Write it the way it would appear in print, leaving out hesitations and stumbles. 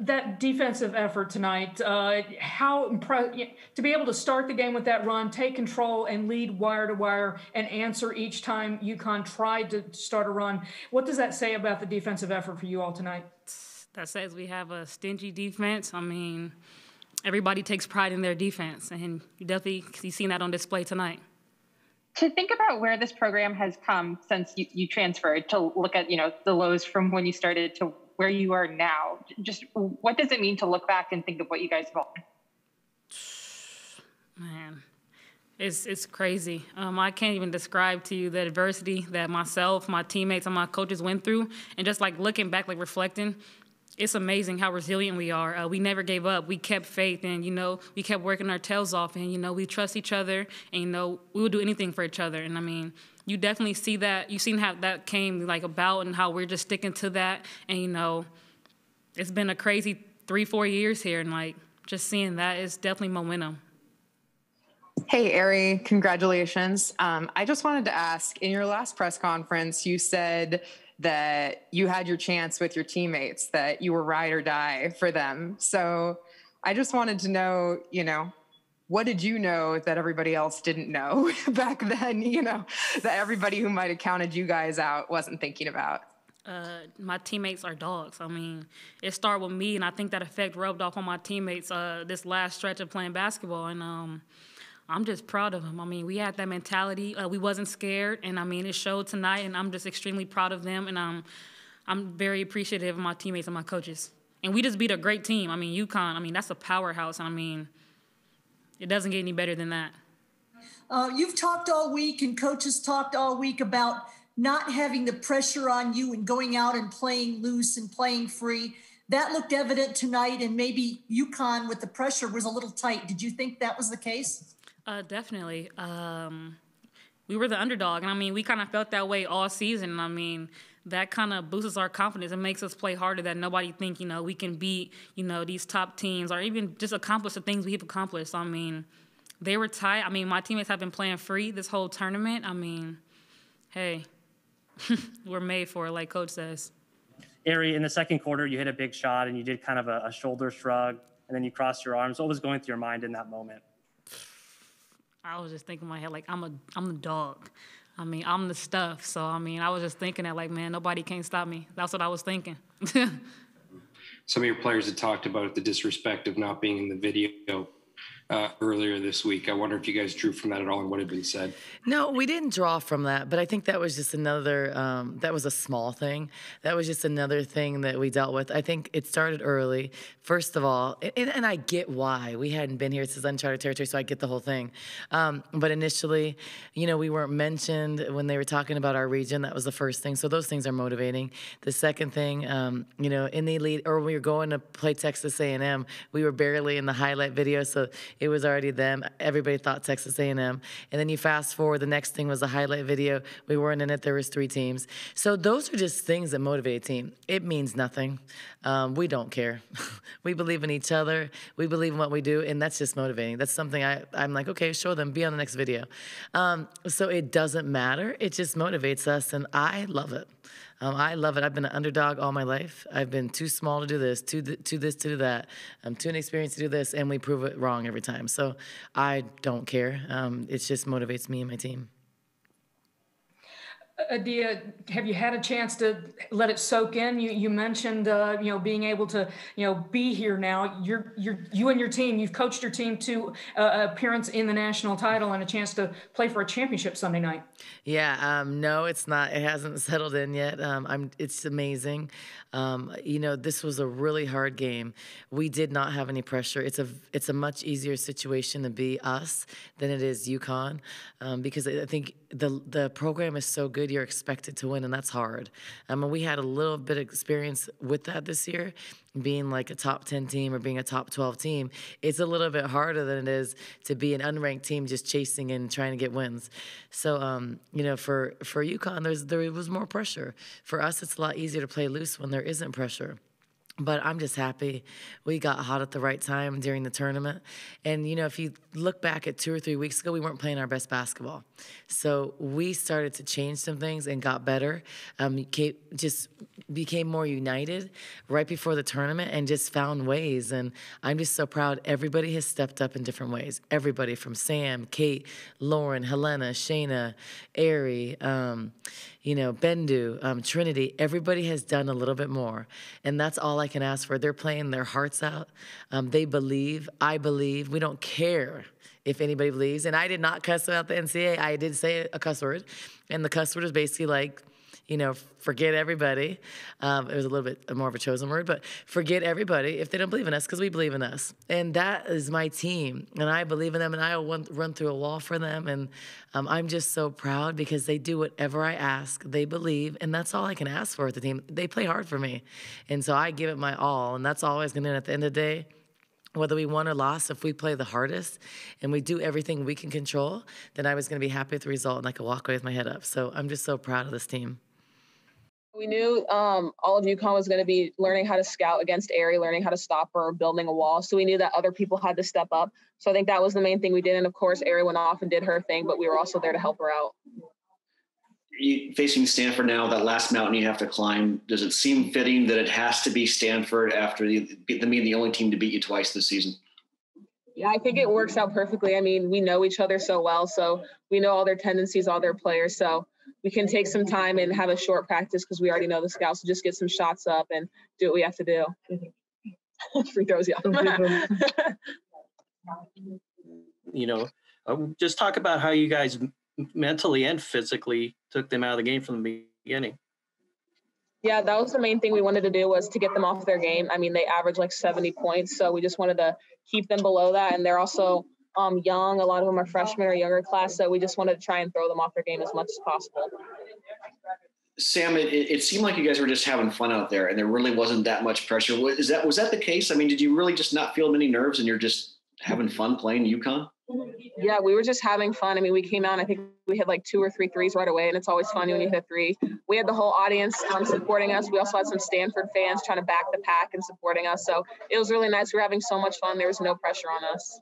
that defensive effort tonight, how to be able to start the game with that run, take control and lead wire to wire and answer each time UConn tried to start a run. What does that say about the defensive effort for you all tonight? That says we have a stingy defense. I mean, everybody takes pride in their defense, and you definitely seen that on display tonight. To think about where this program has come since you transferred, to look at, you know, the lows from when you started to where you are now, just what does it mean to look back and think of what you guys have won? Man, it's crazy. I can't even describe to you the adversity that myself, my teammates, and my coaches went through. And just like looking back, like reflecting, it's amazing how resilient we are. We never gave up. We kept faith, and, you know, we kept working our tails off, and, you know, we trust each other, and, you know, we would do anything for each other. And, I mean, you definitely see that. You've seen how that came, like, about and how we're just sticking to that. And, you know, it's been a crazy 3-4 years here, and, like, just seeing that is definitely momentum. Hey, Aari, congratulations. I just wanted to ask, in your last press conference, you said that you had your chance with your teammates, that you were ride or die for them. So I just wanted to know, you know, what did you know that everybody else didn't know back then, you know, that everybody who might have counted you guys out wasn't thinking about? My teammates are dogs. I mean, it started with me, and I think that effect rubbed off on my teammates this last stretch of playing basketball. And I'm just proud of them. I mean, we had that mentality. We wasn't scared, and, I mean, it showed tonight, and I'm just extremely proud of them, and I'm very appreciative of my teammates and my coaches. And we just beat a great team. I mean, UConn, I mean, that's a powerhouse. I mean, it doesn't get any better than that. You've talked all week, and coaches talked all week about not having the pressure on you and going out and playing loose and playing free. That looked evident tonight, and maybe UConn with the pressure was a little tight. Did you think that was the case? Definitely. We were the underdog, and, I mean, we kind of felt that way all season. And, I mean, that kind of boosts our confidence. It makes us play harder, that nobody think, you know, we can beat, you know, these top teams or even just accomplish the things we've accomplished. I mean, they were tight. I mean, my teammates have been playing free this whole tournament. I mean, hey, we're made for it, like Coach says. Aari, in the second quarter, you hit a big shot, and you did kind of a shoulder shrug, and then you crossed your arms. What was going through your mind in that moment? I was just thinking in my head, like, I'm a dog. I mean, I'm the stuff. So, I mean, I was just thinking that, like, man, nobody can't stop me. That's what I was thinking. Some of your players had talked about the disrespect of not being in the video earlier this week. I wonder if you guys drew from that at all and what had been said. No, we didn't draw from that, but I think that was just another, that was a small thing. That was just another thing that we dealt with. I think it started early, first of all, and I get why. We hadn't been here. This is uncharted territory, so I get the whole thing. But initially, you know, we weren't mentioned when they were talking about our region. That was the first thing. So those things are motivating. The second thing, you know, in the elite, or we were going to play Texas A&M, we were barely in the highlight video, so it was already them. Everybody thought Texas A&M. And then you fast forward, the next thing was a highlight video. We weren't in it. There was 3 teams. So those are just things that motivate a team. It means nothing. We don't care. We believe in each other. We believe in what we do, and that's just motivating. That's something I'm like, okay, show them. Be on the next video. So it doesn't matter. It just motivates us, and I love it. I love it. I've been an underdog all my life. I've been too small to do this, to do that. I'm too inexperienced to do this, and we prove it wrong every time. So I don't care. It just motivates me and my team. Adia, have you had a chance to let it soak in? You mentioned, you know, being able to, you know, be here now. You and your team, you've coached your team to appearance in the national title and a chance to play for a championship Sunday night. Yeah, no, it's not. It hasn't settled in yet. It's amazing. You know, this was a really hard game. We did not have any pressure. It's a much easier situation to be us than it is UConn, because I think the program is so good. You're expected to win, and that's hard. And we had a little bit of experience with that this year, being like a top 10 team or being a top 12 team. It's a little bit harder than it is to be an unranked team just chasing and trying to get wins. So, you know, for UConn, there was more pressure. For us, it's a lot easier to play loose when there isn't pressure. But I'm just happy we got hot at the right time during the tournament. And, you know, if you look back at 2 or 3 weeks ago, we weren't playing our best basketball. So we started to change some things and got better, just became more united right before the tournament and just found ways. And I'm just so proud. Everybody has stepped up in different ways. Everybody from Sam, Kate, Lauren, Helena, Shayna, Aari, you know, Bendu, Trinity. Everybody has done a little bit more. And that's all I can ask for. They're playing their hearts out. They believe. I believe. We don't care if anybody believes. And I did not cuss about the NCAA. I did say a cuss word. And the cuss word is basically like, you know, forget everybody. It was a little bit more of a chosen word, but forget everybody if they don't believe in us, because we believe in us. And that is my team, and I believe in them, and I will run through a wall for them. And I'm just so proud because they do whatever I ask. They believe, and that's all I can ask for at the team. They play hard for me, and so I give it my all, and that's always going to end at the end of the day. Whether we won or lost, if we play the hardest and we do everything we can control, then I was going to be happy with the result, and I could walk away with my head up. So I'm just so proud of this team. We knew all of UConn was going to be learning how to scout against Aari, learning how to stop her, building a wall. So we knew that other people had to step up. So I think that was the main thing we did. And of course, Aari went off and did her thing, but we were also there to help her out. You facing Stanford now, that last mountain you have to climb, does it seem fitting that it has to be Stanford after them being the only team to beat you twice this season? Yeah, I think it works out perfectly. I mean, we know each other so well, so we know all their tendencies, all their players. So we can take some time and have a short practice because we already know the scouts. So just get some shots up and do what we have to do. Free throws, yeah. You know, just talk about how you guys mentally and physically took them out of the game from the beginning. Yeah, that was the main thing we wanted to do, was to get them off their game. I mean, they averaged like 70 points, so we just wanted to keep them below that. And they're also young. A lot of them are freshmen or younger class, so we just wanted to try and throw them off their game as much as possible. Sam, it seemed like you guys were just having fun out there, and there really wasn't that much pressure. Was that the case? I mean, did you really just not feel many nerves, and you're just having fun playing UConn? Yeah, we were just having fun. I mean, we came out, and I think we had like 2 or 3 threes right away, and it's always fun when you hit a three. We had the whole audience supporting us. We also had some Stanford fans trying to back the pack and supporting us. So it was really nice. We were having so much fun. There was no pressure on us.